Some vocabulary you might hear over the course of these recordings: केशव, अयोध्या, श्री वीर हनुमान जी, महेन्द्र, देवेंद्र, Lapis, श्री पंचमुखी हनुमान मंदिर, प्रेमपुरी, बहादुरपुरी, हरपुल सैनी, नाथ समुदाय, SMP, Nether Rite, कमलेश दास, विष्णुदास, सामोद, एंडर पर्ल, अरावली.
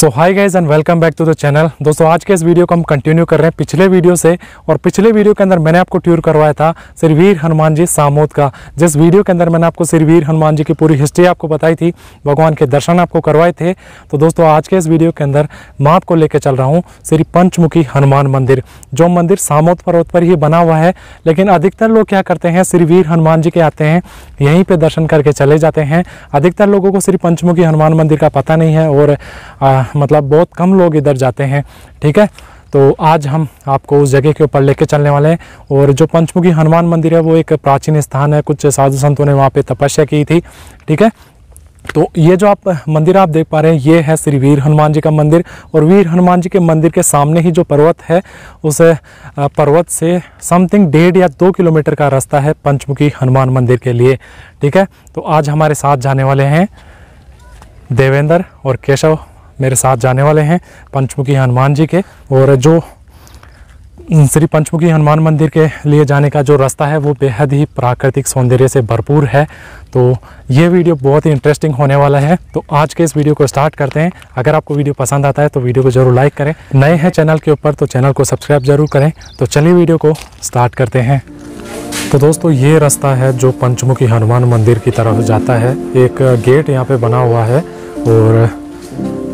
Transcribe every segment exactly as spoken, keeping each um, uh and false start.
So hi guys and welcome back to the channel. दोस्तों आज के इस वीडियो को हम कंटिन्यू कर रहे हैं पिछले वीडियो से, और पिछले वीडियो के अंदर मैंने आपको टूर करवाया था श्री वीर हनुमान जी सामोद का। जिस वीडियो के अंदर मैंने आपको श्री वीर हनुमान जी की पूरी हिस्ट्री आपको बताई थी, भगवान के दर्शन आपको करवाए थे। तो दोस्तों आज के इस वीडियो के अंदर मैं आपको लेकर चल रहा हूँ श्री पंचमुखी हनुमान मंदिर, जो मंदिर सामोद पर्वत पर ही बना हुआ है। लेकिन अधिकतर लोग क्या करते हैं, श्री वीर हनुमान जी के आते हैं, यहीं पर दर्शन करके चले जाते हैं। अधिकतर लोगों को श्री पंचमुखी हनुमान मंदिर का पता नहीं है, और मतलब बहुत कम लोग इधर जाते हैं, ठीक है। तो आज हम आपको उस जगह के ऊपर लेके चलने वाले हैं। और जो पंचमुखी हनुमान मंदिर है वो एक प्राचीन स्थान है, कुछ साधु संतों ने वहाँ पे तपस्या की थी, ठीक है। तो ये जो आप मंदिर आप देख पा रहे हैं ये है श्री वीर हनुमान जी का मंदिर। और वीर हनुमान जी के मंदिर के सामने ही जो पर्वत है उस पर्वत से समथिंग डेढ़ या दो किलोमीटर का रास्ता है पंचमुखी हनुमान मंदिर के लिए, ठीक है। तो आज हमारे साथ जाने वाले हैं देवेंद्र और केशव, मेरे साथ जाने वाले हैं पंचमुखी हनुमान जी के। और जो श्री पंचमुखी हनुमान मंदिर के लिए जाने का जो रास्ता है वो बेहद ही प्राकृतिक सौंदर्य से भरपूर है। तो ये वीडियो बहुत ही इंटरेस्टिंग होने वाला है। तो आज के इस वीडियो को स्टार्ट करते हैं। अगर आपको वीडियो पसंद आता है तो वीडियो को जरूर लाइक करें, नए हैं चैनल के ऊपर तो चैनल को सब्सक्राइब जरूर करें। तो चलिए वीडियो को स्टार्ट करते हैं। तो दोस्तों ये रास्ता है जो पंचमुखी हनुमान मंदिर की तरफ जाता है। एक गेट यहाँ पर बना हुआ है और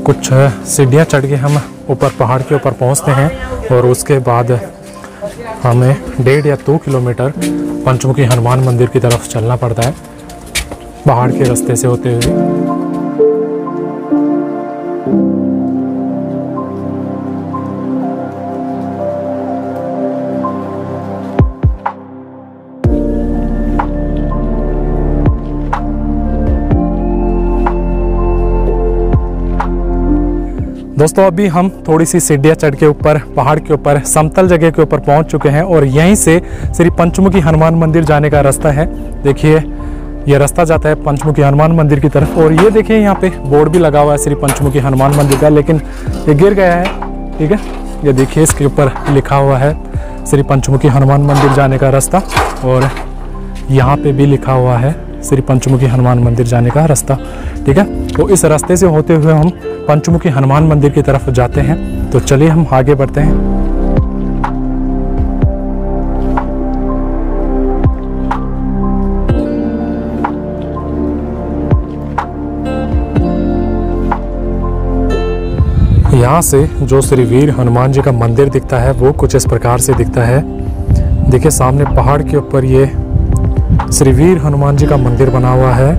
कुछ सीढ़ियाँ चढ़ के हम ऊपर पहाड़ के ऊपर पहुँचते हैं, और उसके बाद हमें डेढ़ या दो किलोमीटर पंचमुखी हनुमान मंदिर की तरफ चलना पड़ता है पहाड़ के रास्ते से होते हुए। दोस्तों अभी हम थोड़ी सी सीढ़ियाँ चढ़ के ऊपर पहाड़ के ऊपर समतल जगह के ऊपर पहुंच चुके हैं, और यहीं से श्री पंचमुखी हनुमान मंदिर जाने का रास्ता है। देखिए ये रास्ता जाता है पंचमुखी हनुमान मंदिर की तरफ। और ये देखिए यहाँ पे बोर्ड भी लगा हुआ है श्री पंचमुखी हनुमान मंदिर का, लेकिन ये गिर गया है, ठीक है। ये देखिए इसके ऊपर लिखा हुआ है श्री पंचमुखी हनुमान मंदिर जाने का रास्ता, और यहाँ पर भी लिखा हुआ है श्री पंचमुखी हनुमान मंदिर जाने का रास्ता, ठीक है। तो इस रास्ते से होते हुए हम पंचमुखी हनुमान मंदिर की तरफ जाते हैं। तो चलिए हम आगे बढ़ते हैं। यहाँ से जो श्री वीर हनुमान जी का मंदिर दिखता है वो कुछ इस प्रकार से दिखता है। देखिए सामने पहाड़ के ऊपर ये श्री वीर हनुमान जी का मंदिर बना हुआ है,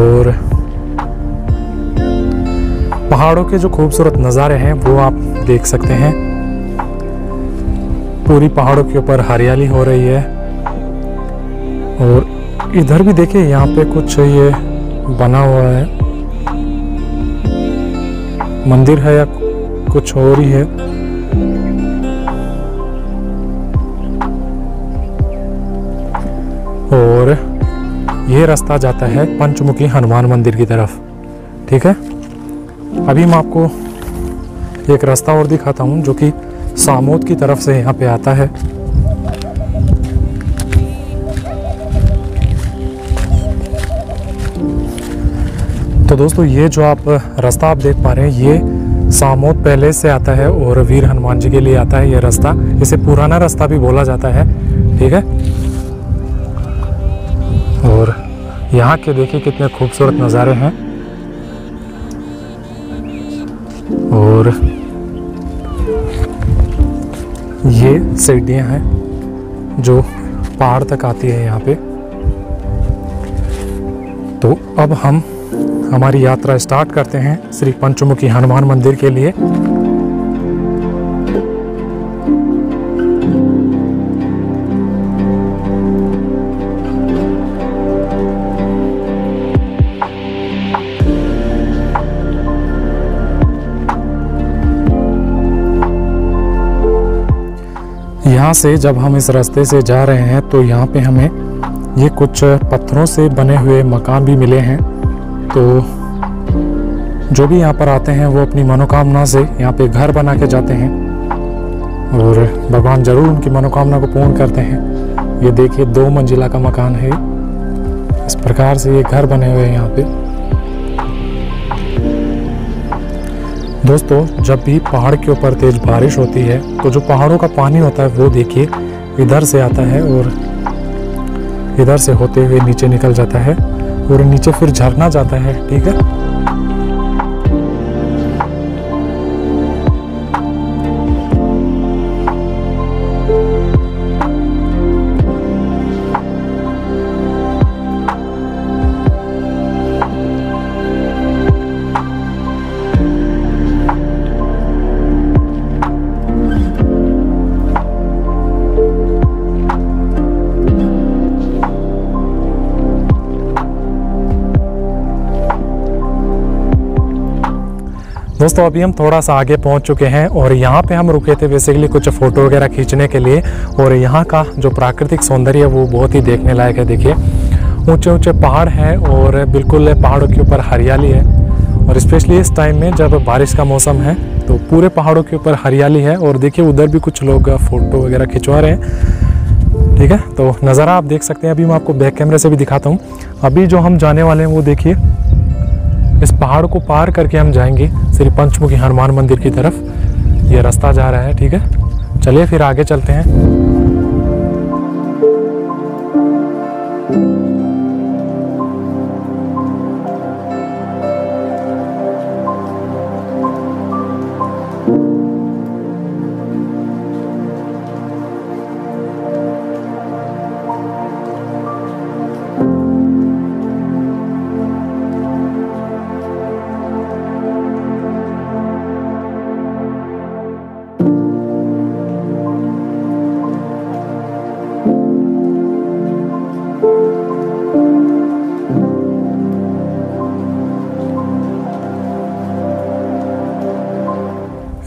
और पहाड़ों के जो खूबसूरत नज़ारे हैं वो आप देख सकते हैं। पूरी पहाड़ों के ऊपर हरियाली हो रही है। और इधर भी देखिए यहाँ पे कुछ ये बना हुआ है, मंदिर है या कुछ और ही है। और ये रास्ता जाता है पंचमुखी हनुमान मंदिर की तरफ, ठीक है। अभी मैं आपको एक रास्ता और दिखाता हूँ जो कि सामोद की तरफ से यहाँ पे आता है। तो दोस्तों ये जो आप रास्ता आप देख पा रहे हैं ये सामोद पहले से आता है और वीर हनुमान जी के लिए आता है ये रास्ता। इसे पुराना रास्ता भी बोला जाता है, ठीक है। और यहाँ के देखिए कितने खूबसूरत नज़ारे हैं। और ये सीढ़ियाँ हैं जो पहाड़ तक आती है यहाँ पे। तो अब हम हमारी यात्रा स्टार्ट करते हैं श्री पंचमुखी हनुमान मंदिर के लिए। यहाँ से जब हम इस रास्ते से जा रहे हैं तो यहाँ पे हमें ये कुछ पत्थरों से बने हुए मकान भी मिले हैं। तो जो भी यहाँ पर आते हैं वो अपनी मनोकामना से यहाँ पे घर बना के जाते हैं, और भगवान जरूर उनकी मनोकामना को पूर्ण करते हैं। ये देखिए दो मंजिला का मकान है, इस प्रकार से ये घर बने हुए हैं यहाँ पे। दोस्तों, जब भी पहाड़ के ऊपर तेज बारिश होती है तो जो पहाड़ों का पानी होता है वो देखिए इधर से आता है और इधर से होते हुए नीचे निकल जाता है और नीचे फिर झरना जाता है। ठीक है, दोस्तों अभी हम थोड़ा सा आगे पहुंच चुके हैं और यहाँ पे हम रुके थे बेसिकली कुछ फ़ोटो वगैरह खींचने के लिए। और यहाँ का जो प्राकृतिक सौंदर्य है वो बहुत ही देखने लायक है। देखिए ऊंचे ऊंचे पहाड़ हैं और बिल्कुल पहाड़ों के ऊपर हरियाली है, और स्पेशली इस टाइम में जब बारिश का मौसम है तो पूरे पहाड़ों के ऊपर हरियाली है। और देखिए उधर भी कुछ लोग फ़ोटो वगैरह खिंचवा रहे हैं। ठीक है, तो नज़ारा आप देख सकते हैं। अभी मैं आपको बैक कैमरे से भी दिखाता हूँ। अभी जो हम जाने वाले हैं वो देखिए, इस पहाड़ को पार करके हम जाएंगे श्री पंचमुखी हनुमान मंदिर की तरफ। ये रास्ता जा रहा है। ठीक है, चलिए फिर आगे चलते हैं।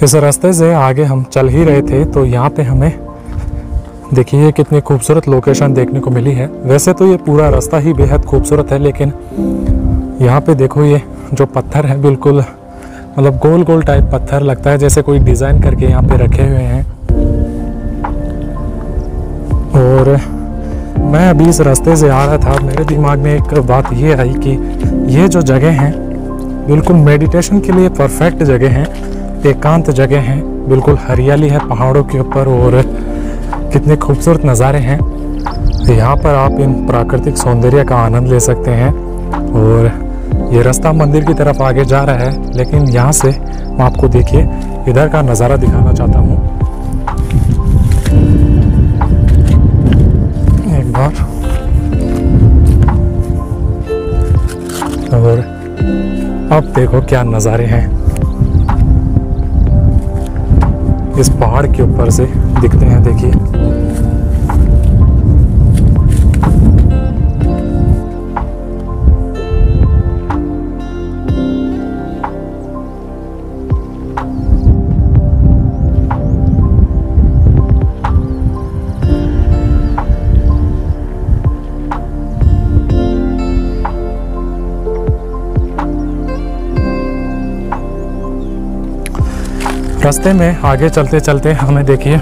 इस रास्ते से आगे हम चल ही रहे थे तो यहाँ पे हमें देखिए कितनी खूबसूरत लोकेशन देखने को मिली है। वैसे तो ये पूरा रास्ता ही बेहद खूबसूरत है, लेकिन यहाँ पे देखो ये जो पत्थर है बिल्कुल मतलब गोल गोल टाइप पत्थर लगता है जैसे कोई डिज़ाइन करके यहाँ पे रखे हुए हैं। और मैं अभी इस रास्ते से आ रहा था, मेरे दिमाग में एक बात ये आई कि ये जो जगह है बिल्कुल मेडिटेशन के लिए परफेक्ट जगह है, एकांत जगह है, बिल्कुल हरियाली है पहाड़ों के ऊपर और कितने खूबसूरत नज़ारे हैं। यहाँ पर आप इन प्राकृतिक सौंदर्य का आनंद ले सकते हैं। और ये रास्ता मंदिर की तरफ आगे जा रहा है, लेकिन यहाँ से मैं आपको देखिए इधर का नज़ारा दिखाना चाहता हूँ एक बार। और अब देखो क्या नज़ारे हैं इस पहाड़ के ऊपर से दिखते हैं। देखिए रास्ते में आगे चलते चलते हमें देखिए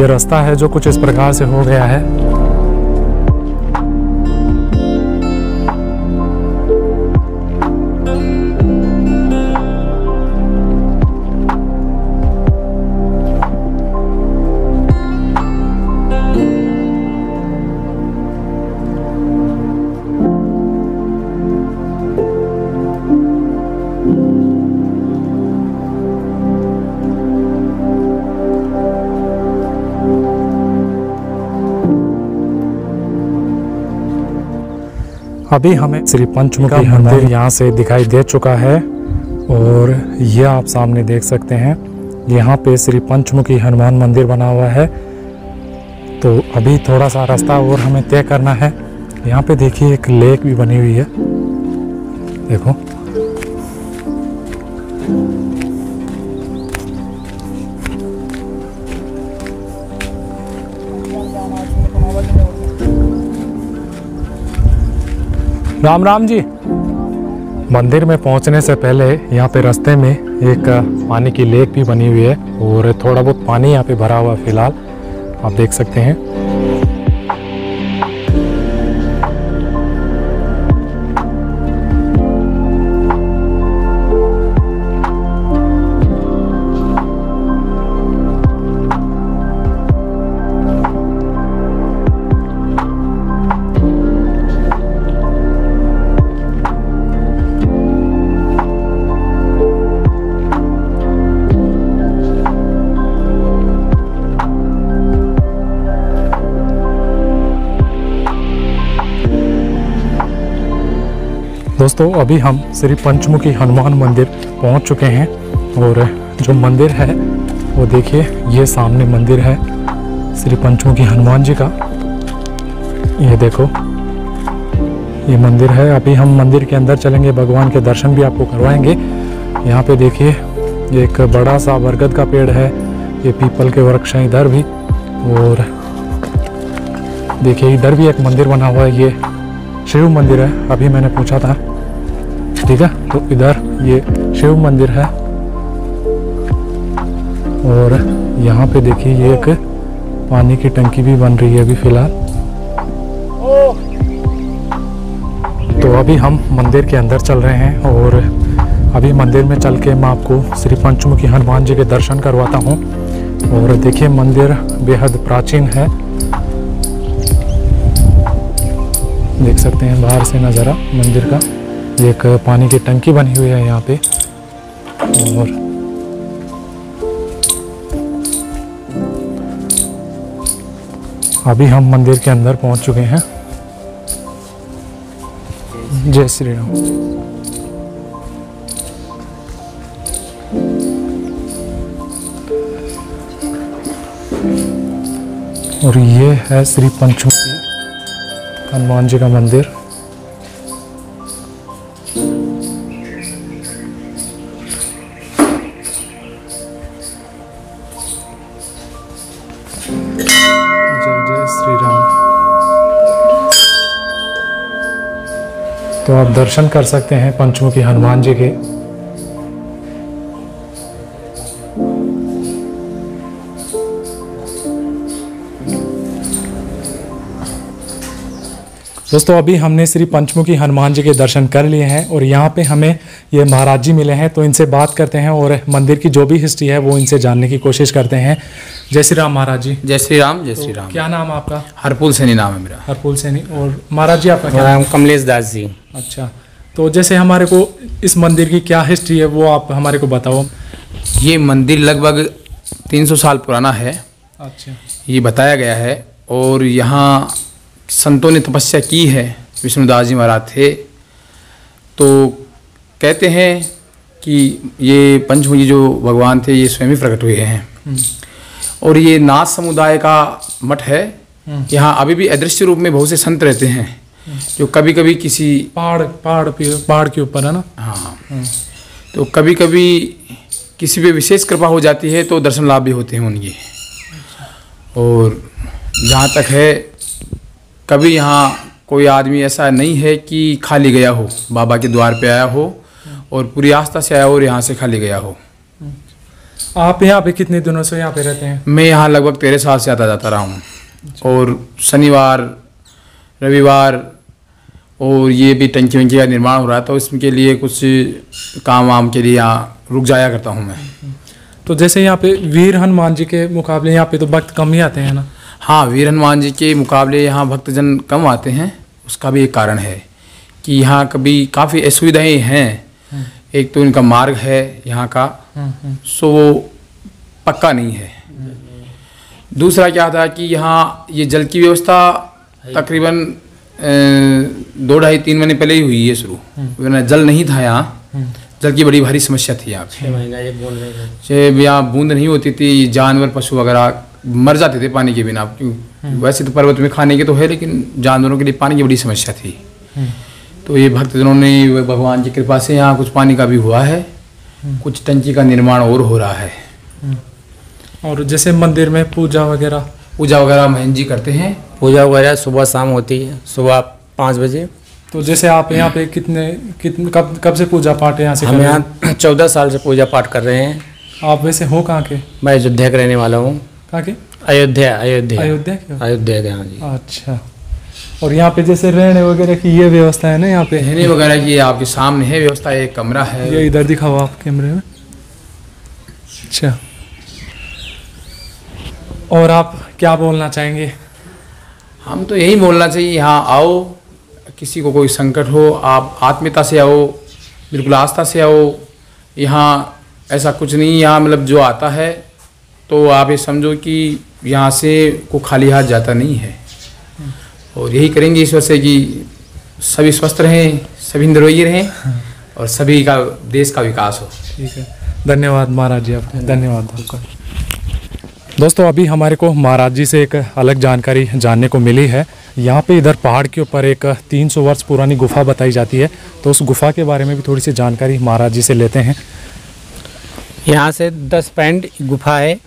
ये रास्ता है जो कुछ इस प्रकार से हो गया है। अभी हमें श्री पंचमुखी मंदिर यहाँ से दिखाई दे चुका है और ये आप सामने देख सकते हैं, यहाँ पे श्री पंचमुखी हनुमान मंदिर बना हुआ है। तो अभी थोड़ा सा रास्ता और हमें तय करना है। यहाँ पे देखिए एक लेक भी बनी हुई है, देखो। राम राम जी। मंदिर में पहुंचने से पहले यहाँ पे रास्ते में एक पानी की लेक भी बनी हुई है और थोड़ा बहुत पानी यहाँ पे भरा हुआ है फिलहाल, आप देख सकते हैं। दोस्तों अभी हम श्री पंचमुखी हनुमान मंदिर पहुंच चुके हैं और जो मंदिर है वो देखिए, ये सामने मंदिर है श्री पंचमुखी हनुमान जी का। ये देखो ये मंदिर है। अभी हम मंदिर के अंदर चलेंगे, भगवान के दर्शन भी आपको करवाएंगे। यहाँ पे देखिए एक बड़ा सा बरगद का पेड़ है, ये पीपल के वृक्ष हैं इधर भी, और देखिए इधर भी एक मंदिर बना हुआ है, ये शिव मंदिर है, अभी मैंने पूछा था, ठीक है। तो इधर ये शिव मंदिर है और यहाँ पे देखिए ये एक पानी की टंकी भी बन रही है अभी फिलहाल। तो अभी हम मंदिर के अंदर चल रहे हैं और अभी मंदिर में चल के मैं आपको श्री पंचमुखी हनुमान जी के दर्शन करवाता हूँ। और देखिए मंदिर बेहद प्राचीन है, देख सकते हैं बाहर से नज़ारा मंदिर का। ये एक पानी की टंकी बनी हुई है यहाँ पे। और अभी हम मंदिर के अंदर पहुंच चुके हैं। जय श्री राम। और ये है श्री पंचमुखी हनुमान जी का मंदिर। जय जय श्री राम। तो आप दर्शन कर सकते हैं पंचमुखी हनुमान जी के। दोस्तों अभी हमने श्री पंचमुखी हनुमान जी के दर्शन कर लिए हैं और यहाँ पे हमें ये महाराज जी मिले हैं, तो इनसे बात करते हैं और मंदिर की जो भी हिस्ट्री है वो इनसे जानने की कोशिश करते हैं। जय श्री राम महाराज जी। जय श्री राम। जय श्री राम। क्या नाम आपका? हरपुल सैनी नाम है मेरा। हरपुल सैनी। और महाराज जी आपका क्या नाम? कमलेश दास जी। अच्छा, तो जैसे हमारे को इस मंदिर की क्या हिस्ट्री है वो आप हमारे को बताओ। ये मंदिर लगभग तीन सौ साल पुराना है। अच्छा। ये बताया गया है और यहाँ संतों ने तपस्या की है, विष्णुदास जी महाराज थे। तो कहते हैं कि ये पंचमुखी जो भगवान थे ये स्वयं ही प्रकट हुए हैं। और ये नाथ समुदाय का मठ है, यहाँ अभी भी अदृश्य रूप में बहुत से संत रहते हैं जो कभी कभी किसी पहाड़ पहाड़ पहाड़ के ऊपर है ना, हाँ, तो कभी कभी किसी पे विशेष कृपा हो जाती है तो दर्शन लाभ भी होते हैं उनके। और जहाँ तक है कभी यहाँ कोई आदमी ऐसा नहीं है कि खाली गया हो, बाबा के द्वार पे आया हो और पूरी आस्था से आया हो और यहाँ से खाली गया हो। आप यहाँ पे कितने दिनों से यहाँ पे रहते हैं? मैं यहाँ लगभग तेरह साल से आता जाता रहा हूँ। अच्छा। और शनिवार रविवार और ये भी टंकी वंकी का निर्माण हो रहा था, इसके लिए कुछ काम वाम के लिए यहाँ रुक जाया करता हूँ मैं। तो जैसे यहाँ पे वीर हनुमान जी के मुकाबले यहाँ पे तो भक्त कम ही आते हैं ना? हाँ, वीर हनुमान जी के मुकाबले यहाँ भक्तजन कम आते हैं, उसका भी एक कारण है कि यहाँ कभी काफ़ी असुविधाएँ हैं। एक तो इनका मार्ग है यहाँ का, सो वो पक्का नहीं है। दूसरा क्या था कि यहाँ ये जल की व्यवस्था तकरीबन दो ढाई तीन महीने पहले ही हुई है शुरू, वरना जल नहीं था यहाँ। जल की बड़ी भारी समस्या थी यहाँ पे, यहाँ बूंद नहीं होती थी, जानवर पशु वगैरह मर जाते थे पानी के बिना। वैसे तो पर्वत में खाने के तो है, लेकिन जानवरों के लिए पानी की बड़ी समस्या थी। तो ये भक्तजनों ने भगवान की कृपा से यहाँ कुछ पानी का भी हुआ है, कुछ टंकी का निर्माण और हो रहा है। और जैसे मंदिर में पूजा वगैरह पूजा वगैरह महेन्द्र जी करते हैं। पूजा वगैरह सुबह शाम होती है, सुबह पाँच बजे। तो जैसे आप यहाँ पे कितने कितने कब कब से पूजा पाठ यहाँ से? हम यहाँ चौदह साल से पूजा पाठ कर रहे हैं। आप वैसे हो कहाँ के? मैं अयोध्या का रहने वाला हूँ। अयोध्या अयोध्या अयोध्या अयोध्या के, हाँ जी। अच्छा। और यहाँ पे जैसे रहने वगैरह की ये व्यवस्था है ना, यहाँ पे रहने वगैरह की आपके सामने है व्यवस्था, एक कमरा है ये इधर दिखा हुआ आप कैमरे में। अच्छा। और आप क्या बोलना चाहेंगे? हम तो यही बोलना चाहिए, यहाँ आओ, किसी को कोई संकट हो आप आत्मीयता से आओ, बिल्कुल आस्था से आओ। यहाँ ऐसा कुछ नहीं, यहाँ मतलब जो आता है तो आप ये समझो कि यहाँ से को खाली हाथ जाता नहीं है। और यही करेंगे ईश्वर से कि सभी स्वस्थ रहें, सभी निरोगी रहें और सभी का देश का विकास हो। ठीक है, धन्यवाद महाराज जी आपका, धन्यवाद आपका। दोस्तों अभी हमारे को महाराज जी से एक अलग जानकारी जानने को मिली है। यहाँ पे इधर पहाड़ के ऊपर एक तीन सौ वर्ष पुरानी गुफा बताई जाती है, तो उस गुफा के बारे में भी थोड़ी सी जानकारी महाराज जी से लेते हैं। यहाँ से दस पैंड गुफा है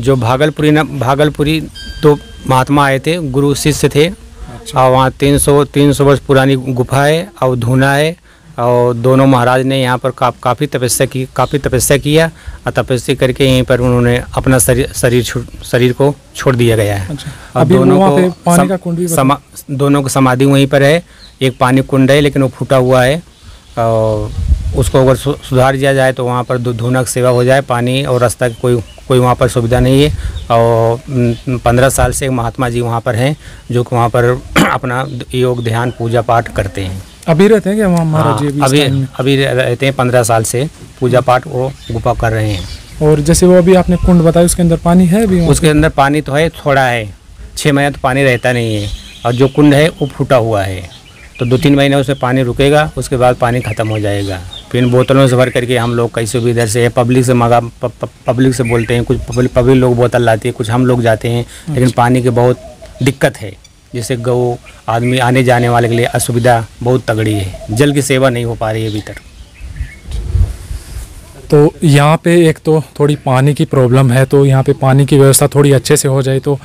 जो भागलपुरी न भागलपुरी दो महात्मा आए थे, गुरु शिष्य थे। अच्छा। और वहाँ तीन सौ तीन सौ वर्ष पुरानी गुफा है और धूना है और दोनों महाराज ने यहाँ पर का, काफ़ी तपस्या की काफ़ी तपस्या किया और तपस्या करके यहीं पर उन्होंने अपना शरीर शरीर शरीर को छोड़ दिया गया है। अच्छा। और दोनों को पानी का कुंड भी समा, दोनों को समाधि वहीं पर है। एक पानी कुंड है लेकिन वो फूटा हुआ है और उसको अगर सुधार दिया जाए तो वहाँ पर धूना की सेवा हो जाए। पानी और रास्ता की कोई कोई वहाँ पर सुविधा नहीं है और पंद्रह साल से महात्मा जी वहाँ पर हैं जो कि वहाँ पर अपना योग ध्यान पूजा पाठ करते हैं। अभी रहते हैं क्या वहाँ महाराज जी? अभी अभी रहते हैं, पंद्रह साल से पूजा पाठ वो गुफा कर रहे हैं। और जैसे वो अभी आपने कुंड बताया उसके अंदर पानी है अभी? उसके अंदर पानी तो है, थोड़ा है, छः महीने तो पानी रहता नहीं है और जो कुंड है वो फूटा हुआ है तो दो तीन महीने उसमें पानी रुकेगा, उसके बाद पानी ख़त्म हो जाएगा। फिर बोतलों से भर करके हम लोग कैसे भी इधर से पब्लिक से मंगा प, प, पब्लिक से बोलते हैं, कुछ पब्लिक लोग बोतल लाती है, कुछ हम लोग जाते हैं। लेकिन पानी की बहुत दिक्कत है, जैसे गऊ आदमी आने जाने वाले के लिए असुविधा बहुत तगड़ी है, जल की सेवा नहीं हो पा रही है अभी तक। तो यहाँ पे एक तो थोड़ी पानी की प्रॉब्लम है, तो यहाँ पे पानी की व्यवस्था थोड़ी अच्छे से हो जाए तो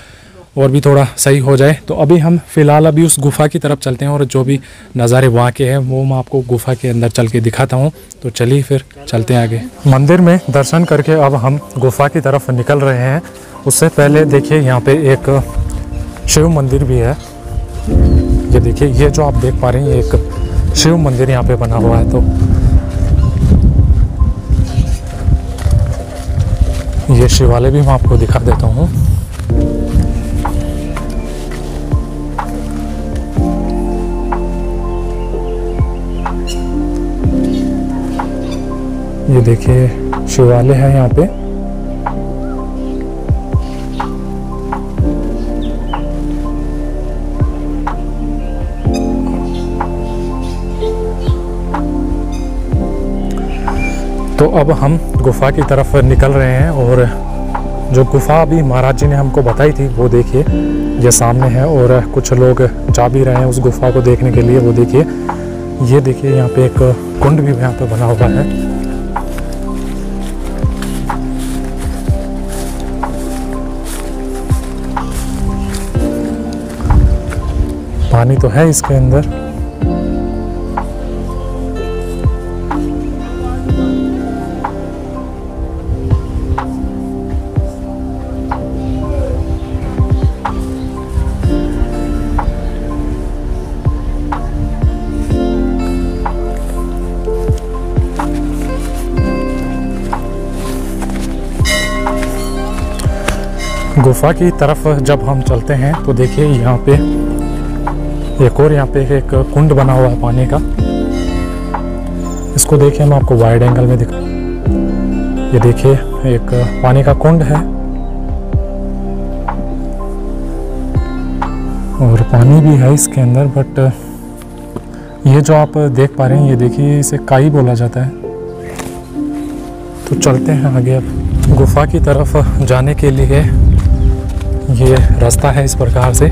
और भी थोड़ा सही हो जाए। तो अभी हम फ़िलहाल अभी उस गुफ़ा की तरफ चलते हैं और जो भी नज़ारे वहाँ के हैं वो मैं आपको गुफ़ा के अंदर चल के दिखाता हूँ। तो चलिए फिर चलते हैं आगे। मंदिर में दर्शन करके अब हम गुफ़ा की तरफ निकल रहे हैं। उससे पहले देखिए यहाँ पे एक शिव मंदिर भी है। ये देखिए, ये जो आप देख पा रहे हैं ये एक शिव मंदिर यहाँ पे बना हुआ है। तो ये शिवालय भी मैं आपको दिखा देता हूँ। ये देखिए शिवालय है यहाँ पे। तो अब हम गुफा की तरफ निकल रहे हैं और जो गुफा अभी महाराज जी ने हमको बताई थी वो देखिए ये सामने है और कुछ लोग जा भी रहे हैं उस गुफा को देखने के लिए। वो देखिए, ये देखिए यहाँ पे एक कुंड भी यहाँ पे बना हुआ है। पानी तो है इसके अंदर। गुफा की तरफ जब हम चलते हैं तो देखिए यहाँ पे एक और यहाँ पे एक कुंड बना हुआ है पानी का। इसको देखिए मैं आपको वाइड एंगल में दिखा, ये देखिए एक पानी का कुंड है और पानी भी है इसके अंदर। बट ये जो आप देख पा रहे हैं ये देखिए, इसे काई बोला जाता है। तो चलते हैं आगे। अब गुफा की तरफ जाने के लिए ये रास्ता है इस प्रकार से।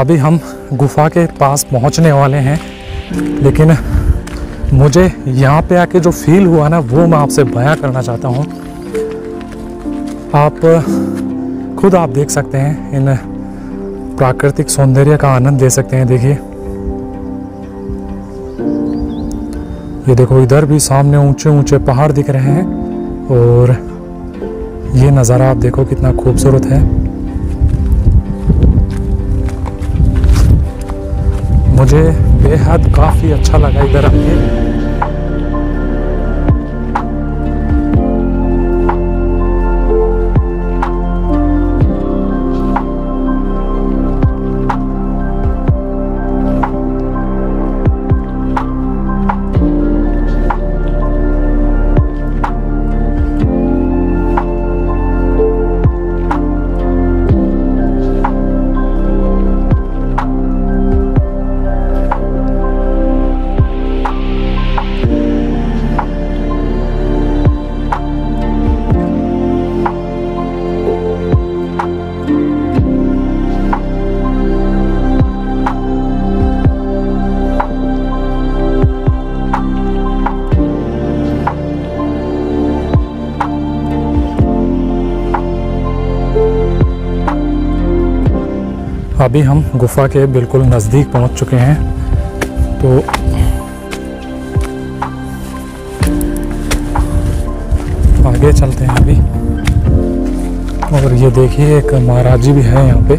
अभी हम गुफा के पास पहुंचने वाले हैं लेकिन मुझे यहाँ पे आके जो फील हुआ ना वो मैं आपसे बयां करना चाहता हूँ। आप खुद आप देख सकते हैं, इन प्राकृतिक सौंदर्य का आनंद ले सकते हैं। देखिए ये देखो, इधर भी सामने ऊंचे ऊंचे पहाड़ दिख रहे हैं और ये नज़ारा आप देखो कितना खूबसूरत है। मुझे बेहद काफ़ी अच्छा लगा इधर आके। अभी हम गुफा के बिल्कुल नज़दीक पहुंच चुके हैं। तो आगे चलते हैं अभी। और ये देखिए एक महाराज जी भी है यहाँ पे।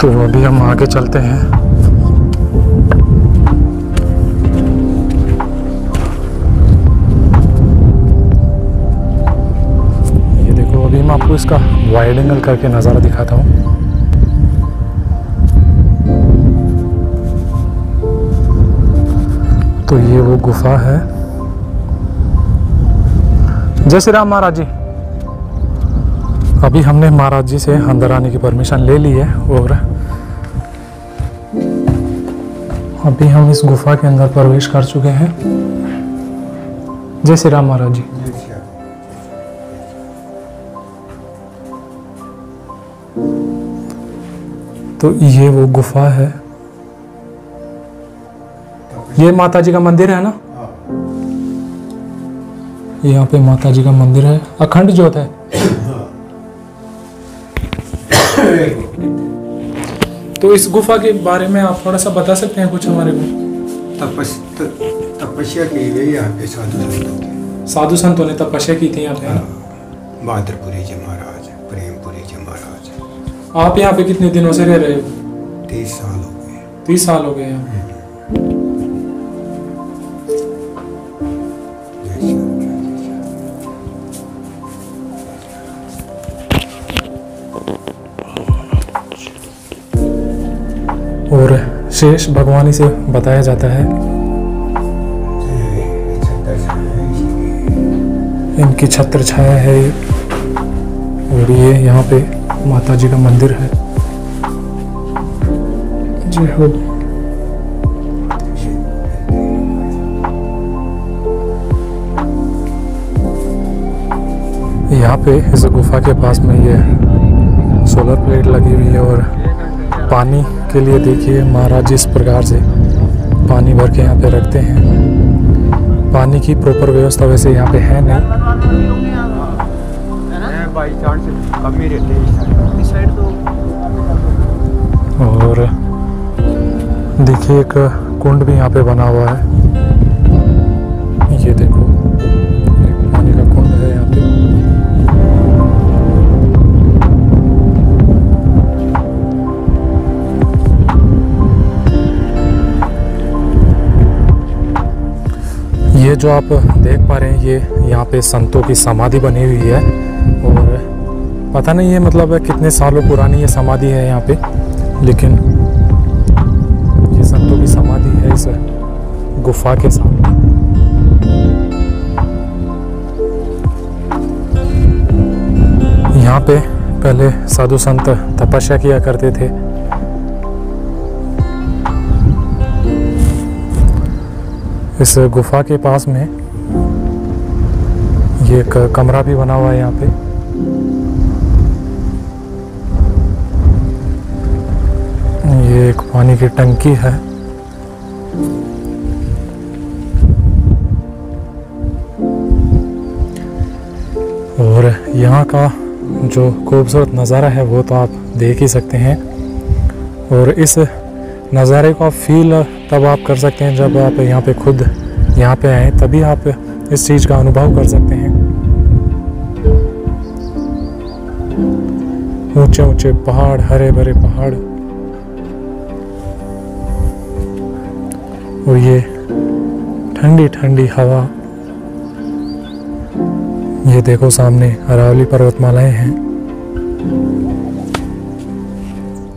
तो अभी हम आगे चलते हैं। मैं आपको इसका वाइड एंगल करके नज़ारा दिखाता हूँ। तो ये वो गुफा है। जय श्री राम महाराज जी। अभी हमने महाराज जी से अंदर आने की परमिशन ले ली है और अभी हम इस गुफा के अंदर प्रवेश कर चुके हैं। जय श्री राम महाराज जी। तो ये वो गुफा है। ये माता जी का मंदिर है ना, यहाँ पे माता जी का मंदिर है। अखंड ज्योत है। तो इस गुफा के बारे में आप थोड़ा सा बता सकते हैं कुछ हमारे को? तपस्या की गई यहाँ पे साधु संतों ने। साधु संतों ने तपस्या की थी यहाँ पे। बहादुरपुरी जी महाराज, प्रेमपुरी जी महाराज। आप यहाँ पे कितने दिनों से रह रहे हो? तीस साल हो गए। तीस साल हो गए हैं। और शेष भगवानी से बताया जाता है। इनकी छत्र छाया है। और ये यहाँ पे माता जी का मंदिर है। जय हो। यहाँ पे इस गुफा के पास में ये सोलर प्लेट लगी हुई है और पानी के लिए देखिए महाराज जी इस प्रकार से पानी भर के यहाँ पे रखते हैं। पानी की प्रॉपर व्यवस्था वैसे यहाँ पे है नहीं। और देखिए एक कुंड भी यहाँ पे बना हुआ है। ये देखो एक पानी का कुंड है यहाँ पे। ये जो आप देख पा रहे हैं ये यहाँ पे संतों की समाधि बनी हुई है। पता नहीं ये मतलब है कितने सालों पुरानी ये समाधि है यहाँ पे, लेकिन ये संतों की समाधि है इस गुफा के सामने। यहाँ पे पहले साधु संत तपस्या किया करते थे। इस गुफा के पास में ये एक कमरा भी बना हुआ है यहाँ पे। ये एक पानी की टंकी है। और यहाँ का जो खूबसूरत नज़ारा है वो तो आप देख ही सकते हैं। और इस नज़ारे को आप फील तब आप कर सकते हैं जब आप यहाँ पे खुद यहाँ पे आए, तभी आप इस चीज़ का अनुभव कर सकते हैं। ऊंचे ऊंचे पहाड़, हरे भरे पहाड़। और ये ठंडी ठंडी हवा। ये देखो सामने अरावली पर्वतमालाएं हैं।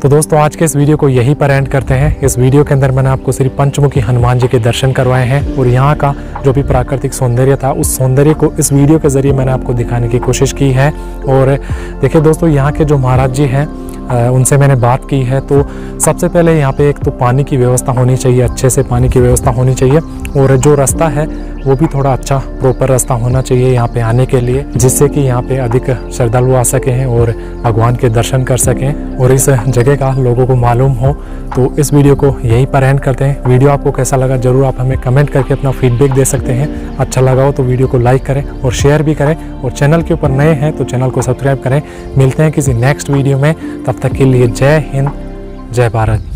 तो दोस्तों आज के इस वीडियो को यहीं पर एंड करते हैं। इस वीडियो के अंदर मैंने आपको श्री पंचमुखी हनुमान जी के दर्शन करवाए हैं और यहाँ का जो भी प्राकृतिक सौंदर्य था उस सौंदर्य को इस वीडियो के ज़रिए मैंने आपको दिखाने की कोशिश की है। और देखिए दोस्तों यहाँ के जो महाराज जी हैं उनसे मैंने बात की है। तो सबसे पहले यहाँ पे एक तो पानी की व्यवस्था होनी चाहिए, अच्छे से पानी की व्यवस्था होनी चाहिए, और जो रास्ता है वो भी थोड़ा अच्छा प्रॉपर रास्ता होना चाहिए यहाँ पे आने के लिए, जिससे कि यहाँ पे अधिक श्रद्धालु आ सकें और भगवान के दर्शन कर सकें और इस जगह का लोगों को मालूम हो। तो इस वीडियो को यहीं पर एंड करते हैं। वीडियो आपको कैसा लगा ज़रूर आप हमें कमेंट करके अपना फीडबैक दे सकते हैं। अच्छा लगा हो तो वीडियो को लाइक करें और शेयर भी करें, और चैनल के ऊपर नए हैं तो चैनल को सब्सक्राइब करें। मिलते हैं किसी नेक्स्ट वीडियो में, तब तक के लिए जय हिंद, जय भारत।